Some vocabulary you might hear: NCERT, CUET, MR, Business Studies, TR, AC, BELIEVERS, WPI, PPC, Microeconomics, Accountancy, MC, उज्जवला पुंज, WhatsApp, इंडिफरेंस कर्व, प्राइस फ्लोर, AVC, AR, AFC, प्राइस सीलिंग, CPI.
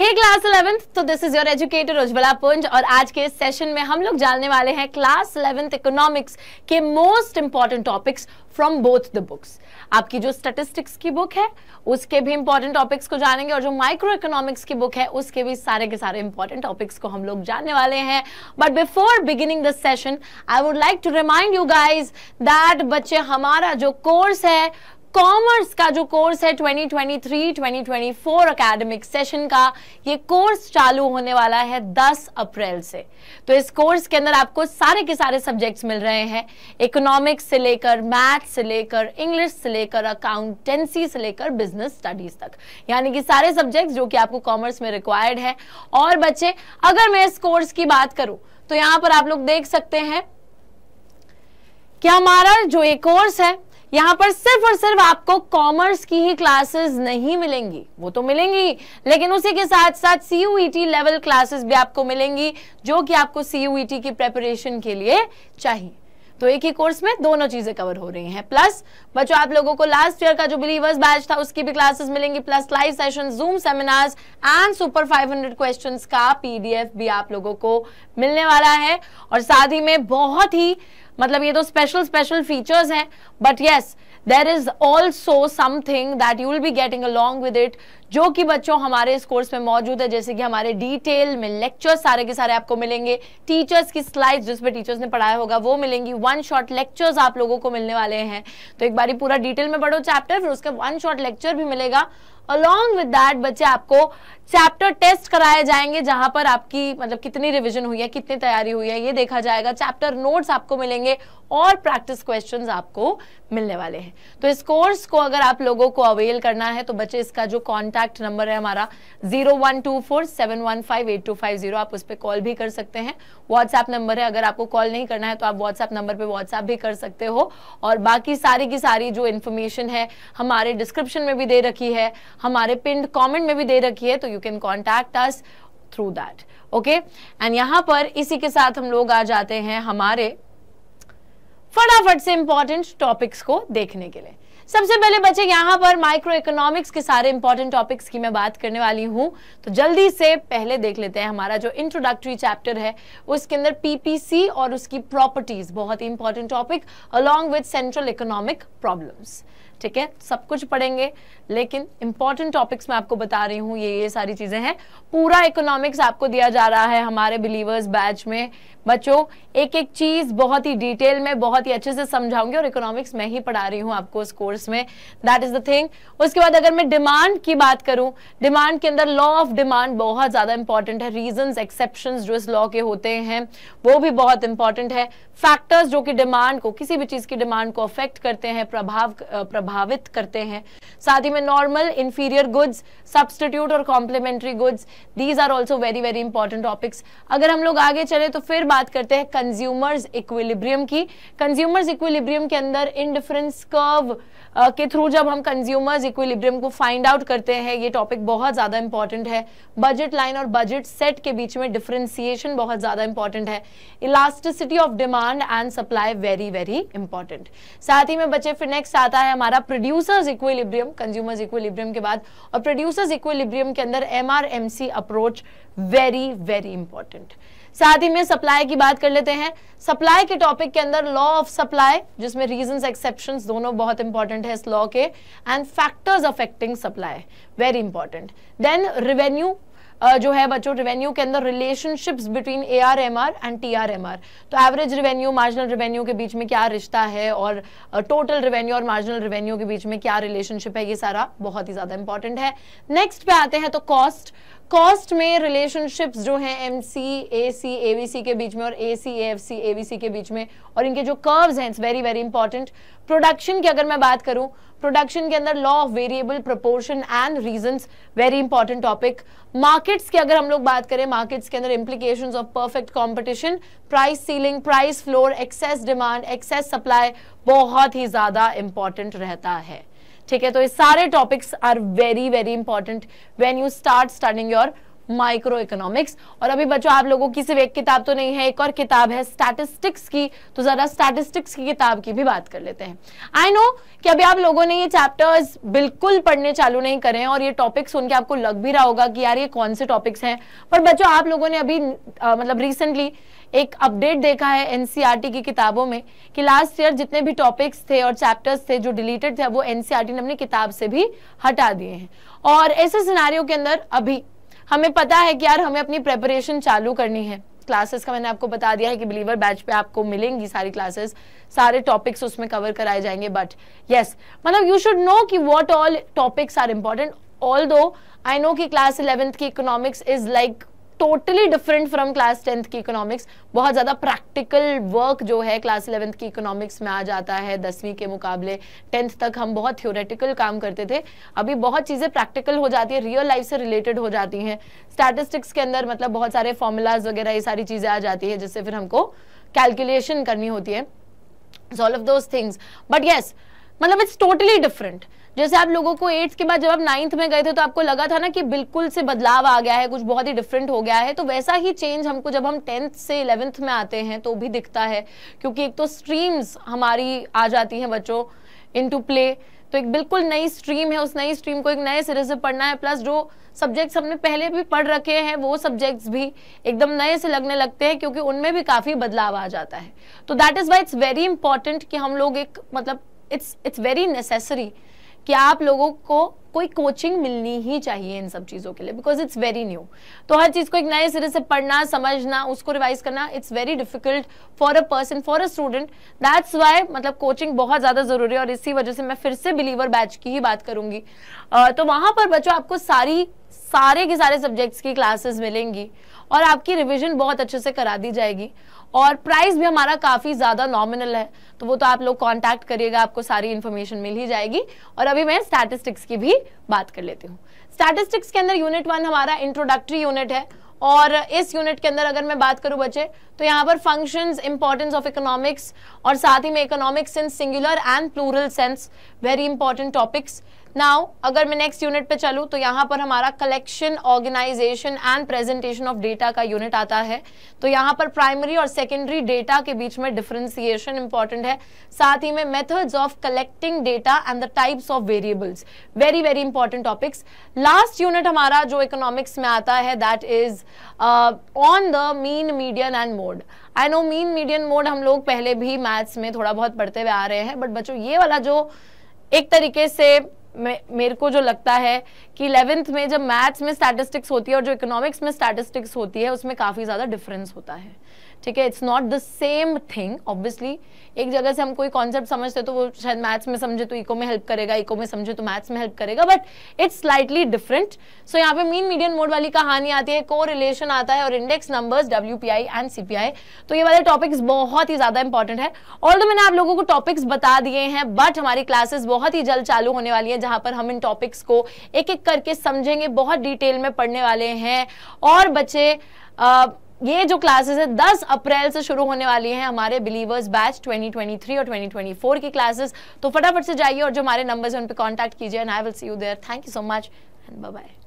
हे class 11th, तो this is your educator उज्जवला पुंज और आज के सेशन में हम लोग जानने वाले हैं क्लास 11th इकोनॉमिक्स के most important topics from both the books. आपकी जो स्टैटिस्टिक्स की बुक है उसके भी इंपॉर्टेंट टॉपिक्स को जानेंगे और जो माइक्रो इकोनॉमिक्स की बुक है उसके भी सारे के सारे इंपॉर्टेंट टॉपिक्स को हम लोग जानने वाले हैं। But before beginning the session I would like to remind you guys that बच्चे हमारा जो कोर्स है कॉमर्स का जो कोर्स है 2023-2024 अकेडमिक सेशन का ये कोर्स चालू होने वाला है 10 अप्रैल से। तो इस कोर्स के अंदर आपको सारे के सारे सब्जेक्ट्स मिल रहे हैं, इकोनॉमिक्स से लेकर मैथ्स से लेकर इंग्लिश से लेकर अकाउंटेंसी से लेकर बिजनेस स्टडीज तक, यानी कि सारे सब्जेक्ट्स जो कि आपको कॉमर्स में रिक्वायर्ड है। और बच्चे अगर मैं इस कोर्स की बात करूं तो यहाँ पर आप लोग देख सकते हैं कि हमारा जो ये कोर्स है यहाँ पर सिर्फ और सिर्फ आपको कॉमर्स की ही क्लासेस नहीं मिलेंगी, वो तो मिलेंगी लेकिन उसी के साथ साथ CUET लेवल क्लासेस भी आपको मिलेंगी जो कि आपको CUET की प्रेपरेशन के लिए चाहिए। तो एक ही कोर्स में दोनों चीजें कवर हो रही हैं। प्लस बच्चों आप लोगों को लास्ट ईयर का जो बिलीवर्स बैच था उसकी भी क्लासेस मिलेंगी, plus live session, zoom seminars and super 500 questions का PDF भी आप लोगों को मिलने वाला है। और साथ ही में बहुत ही मतलब ये तो स्पेशल फीचर्स हैं, but yes there is also something that you will be getting along with it जो कि बच्चों हमारे इस कोर्स में मौजूद है, जैसे कि हमारे डिटेल में लेक्चर्स सारे के सारे आपको मिलेंगे, टीचर्स की स्लाइड्स जिसपे टीचर्स ने पढ़ाया होगा वो मिलेंगी, वन शॉट लेक्चर्स आप लोगों को मिलने वाले हैं। तो एक बार पूरा डिटेल में पढ़ो चैप्टर, फिर उसका वन शॉट लेक्चर भी मिलेगा। अलॉन्ग विद दैट बच्चे आपको चैप्टर टेस्ट कराए जाएंगे जहां पर आपकी मतलब कितनी रिविजन हुई है, कितनी तैयारी हुई है ये देखा जाएगा, चैप्टर नोट्स आपको मिलेंगे और प्रैक्टिस क्वेश्चंस आपको मिलने वाले हैं। तो इस कोर्स को अगर आप लोगों को अवेल करना है तो बच्चे इसका जो कॉन्टैक्ट नंबर है हमारा 0124715825, आप उस पर कॉल भी कर सकते हैं। व्हाट्सएप नंबर है, अगर आपको कॉल नहीं करना है तो आप व्हाट्सएप नंबर पर व्हाट्सएप भी कर सकते हो। और बाकी सारी की सारी जो इन्फॉर्मेशन है हमारे डिस्क्रिप्शन में भी दे रखी है, हमारे पिन कमेंट में भी दे रखी है, तो you can contact us through that. Okay and यहाँ पर इसी के साथ हम लोग आ जाते हैं हमारे फटाफट से इंपॉर्टेंट टॉपिक्स को देखने के लिए। सबसे पहले बच्चे यहाँ पर माइक्रो इकोनॉमिक्स के सारे इंपॉर्टेंट टॉपिक्स की मैं बात करने वाली हूँ, तो जल्दी से पहले देख लेते हैं हमारा जो इंट्रोडक्टरी चैप्टर है उसके अंदर PPC और उसकी प्रॉपर्टीज, बहुत ही important topic along with central economic problems. ठीक है, सब कुछ पढ़ेंगे लेकिन इंपॉर्टेंट टॉपिक्स मैं आपको बता रही हूँ, ये सारी चीजें हैं। पूरा इकोनॉमिक्स आपको दिया जा रहा है हमारे बिलीवर्स बैच में। बच्चों एक एक चीज बहुत ही डिटेल में बहुत ही अच्छे से समझाऊंगी और इकोनॉमिक्स मैं ही पढ़ा रही हूँ आपको उस कोर्स में, दैट इज द थिंग। उसके बाद अगर मैं डिमांड की बात करूँ, डिमांड के अंदर लॉ ऑफ डिमांड बहुत ज्यादा इंपॉर्टेंट है, रीजंस एक्सेप्शंस जो इस लॉ के होते हैं वो भी बहुत इंपॉर्टेंट है, फैक्टर्स जो कि डिमांड को किसी भी चीज की डिमांड को अफेक्ट करते हैं, प्रभावित करते हैं। साथ ही में नॉर्मल, इंफीरियर गुड्स, सब्स्टिट्यूट और complementary goods, these are also very very important topics. अगर हम लोग आगे चले तो फिर बात करते हैं कंज्यूमर्स इक्विलिब्रियम की। कंज्यूमर्स इक्विलिब्रियम के अंदर इंडिफरेंस कर्व के थ्रू जब हम कंज्यूमर्स इक्विलिब्रियम को फाइंड आउट करते हैं, ये टॉपिक बहुत ज्यादा इंपॉर्टेंट है। बजट लाइन और बजट सेट के बीच में डिफरेंशिएशन बहुत ज्यादा इंपॉर्टेंट है। Elasticity of demand and supply very very important. साथ ही में बच्चे फिर नेक्स्ट आता है हमारा प्रोड्यूसर्स इक्विलिब्रियम कंज्यूमर्स इक्विलिब्रियम के बाद, और प्रोड्यूसर्स इक्विलिब्रियम के अंदर MR MC approach very very important. साथ ही में सप्लाई की बात कर लेते हैं। सप्लाई के टॉपिक के अंदर लॉ ऑफ सप्लाई जिसमें रीजंस एक्सेप्शंस दोनों बहुत इंपॉर्टेंट है इस लॉ के, and factors affecting supply very important. Then revenue जो है बच्चों, रेवेन्यू के अंदर relationships between AR MR and TR MR, तो एवरेज रेवेन्यू मार्जिनल रेवेन्यू के बीच में क्या रिश्ता है और टोटल रेवेन्यू और मार्जिनल रेवेन्यू के बीच में क्या रिलेशनशिप है, ये सारा बहुत ही ज्यादा इंपॉर्टेंट है। नेक्स्ट पे आते हैं तो कॉस्ट। कॉस्ट में रिलेशनशिप्स जो हैं MC AC AVC के बीच में और AC AFC AVC के बीच में, और इनके जो कर्व्स हैं it's very very important. Production की अगर मैं बात करूं, प्रोडक्शन के अंदर law of variable proportion and reasons very important topic. Markets की अगर हम लोग बात करें, मार्केट्स के अंदर implications of perfect competition, प्राइस सीलिंग, प्राइस फ्लोर, excess demand, excess supply बहुत ही ज्यादा इंपॉर्टेंट रहता है। ठीक है, तो ये सारे topics are very very important when you start studying your micro economics. और अभी बच्चों आप लोगों की सिर्फ एक किताब तो नहीं है, एक और किताब है स्टैटिस्टिक्स की, तो जरा स्टैटिस्टिक्स की किताब की भी बात कर लेते हैं। आई नो कि अभी आप लोगों ने ये चैप्टर्स बिल्कुल पढ़ने चालू नहीं करे हैं और ये टॉपिक सुन के आपको लग भी रहा होगा कि यार ये कौन से टॉपिक्स हैं, पर बच्चों आप लोगों ने अभी मतलब रिसेंटली एक अपडेट देखा है एनसीईआरटी की किताबों में कि लास्ट ईयर जितने भी टॉपिक्स थे और चैप्टर्स थे जो डिलीटेड थे वो एनसीईआरटी ने अपनी किताब से भी हटा दिए हैं। और ऐसे सिनेरियो के अंदर अभी हमें पता है कि यार हमें अपनी प्रेपरेशन चालू करनी है। क्लासेस का मैंने आपको बता दिया है कि बिलीवर बैच पे आपको मिलेंगी सारी क्लासेस, सारे टॉपिक्स उसमें कवर कराए जाएंगे, बट यस मतलब यू शुड नो कि what all topics are important. Although I know कि क्लास 11th की economics is like totally different from class 10th की इकोनॉमिक्स। बहुत ज़्यादा प्रैक्टिकल वर्क जो है क्लास 11th की इकोनॉमिक्स में आ जाता है 10वीं के मुकाबले। 10th तक हम बहुत थ्योरेटिकल काम करते थे, अभी बहुत चीज़ें प्रैक्टिकल हो जाती है, रियल लाइफ से रिलेटेड हो जाती हैं। स्टैटिस्टिक्स के अंदर मतलब बहुत सारे फॉर्मूलाज वगैरह ये सारी चीज़ें आ जाती है जिससे फिर हमको कैलकुलेशन करनी होती है, all of those things. But yes मतलब इट्स टोटली डिफरेंट। जैसे आप लोगों को 8th के बाद जब आप 9th में गए थे तो आपको लगा था ना कि बिल्कुल से बदलाव आ गया है, कुछ बहुत ही डिफरेंट हो गया है, तो वैसा ही चेंज हमको जब हम 10th से 11th में आते हैं तो भी दिखता है, क्योंकि एक तो स्ट्रीम्स हमारी आ जाती हैं बच्चों इनटू प्ले। तो एक बिल्कुल नई स्ट्रीम है, उस नई स्ट्रीम को एक नए सिरे से पढ़ना है, प्लस जो सब्जेक्ट्स हमने पहले भी पढ़ रखे हैं वो सब्जेक्ट्स भी एकदम नए से लगने लगते हैं क्योंकि उनमें भी काफ़ी बदलाव आ जाता है। तो that is why it's very important कि हम लोग एक मतलब इट्स वेरी नेसेसरी कि आप लोगों को कोई कोचिंग मिलनी ही चाहिए इन सब चीज़ों के लिए, बिकॉज इट्स वेरी न्यू। तो हर चीज़ को एक नए सिरे से पढ़ना, समझना, उसको रिवाइज करना, it's very difficult for a person, for a student. That's why मतलब कोचिंग बहुत ज़्यादा ज़रूरी है और इसी वजह से मैं फिर से बिलीवर बैच की ही बात करूँगी। तो वहाँ पर बच्चों आपको सारे के सारे सब्जेक्ट्स की क्लासेस मिलेंगी और आपकी रिविजन बहुत अच्छे से करा दी जाएगी और प्राइस भी हमारा काफ़ी ज़्यादा नॉमिनल है, तो वो तो आप लोग कांटेक्ट करिएगा, आपको सारी इन्फॉर्मेशन मिल ही जाएगी। और अभी मैं स्टैटिस्टिक्स की भी बात कर लेती हूँ। स्टैटिस्टिक्स के अंदर यूनिट 1 हमारा इंट्रोडक्टरी यूनिट है और इस यूनिट के अंदर अगर मैं बात करूँ बच्चे तो यहाँ पर फंक्शंस, इंपॉर्टेंस ऑफ इकोनॉमिक्स और साथ ही में economics in singular and plural sense, very important topics. Now अगर मैं नेक्स्ट यूनिट पे चलूँ तो यहाँ पर हमारा collection, organisation and presentation of data का यूनिट आता है। तो यहाँ पर प्राइमरी और सेकेंडरी डेटा के बीच में डिफरेंशिएशन इंपॉर्टेंट है, साथ ही में methods of collecting data and the types of variables, very very important topics. Last unit हमारा जो इकोनॉमिक्स में आता है that is on the mean, median and mode. I know mean, median, mode हम लोग पहले भी मैथ्स में थोड़ा बहुत पढ़ते हुए आ रहे हैं, बट बच्चों ये वाला जो एक तरीके से मेरे को जो लगता है कि 11th में जब मैथ्स में स्टैटिस्टिक्स होती है और जो इकोनॉमिक्स में स्टैटिस्टिक्स होती है उसमें काफ़ी ज़्यादा डिफरेंस होता है, ठीक है। It's not the same thing obviously. एक जगह से हम कोई कॉन्सेप्ट समझते तो वो शायद मैथ्स में समझे तो इको में हेल्प करेगा, इको में समझे तो मैथ्स में हेल्प करेगा, but it's slightly different. So यहाँ पे मीन, मीडियन, मोड वाली कहानी आती है, को रिलेशन आता है और index numbers, WPI and CPI। तो ये वाले टॉपिक्स बहुत ही ज़्यादा इंपॉर्टेंट है। ऑल्दो मैंने आप लोगों को टॉपिक्स बता दिए हैं बट हमारी क्लासेस बहुत ही जल्द चालू होने वाली है जहाँ पर हम इन टॉपिक्स को एक एक करके समझेंगे, बहुत डिटेल में पढ़ने वाले हैं। और बच्चे ये जो क्लासेस है 10 अप्रैल से शुरू होने वाली हैं, हमारे बिलीवर्स बैच 2023 और 2024 की क्लासेस। तो फटाफट से जाइए और जो हमारे नंबर्स हैं उन पे कांटेक्ट कीजिए and I will see you there. Thank you so much and bye bye.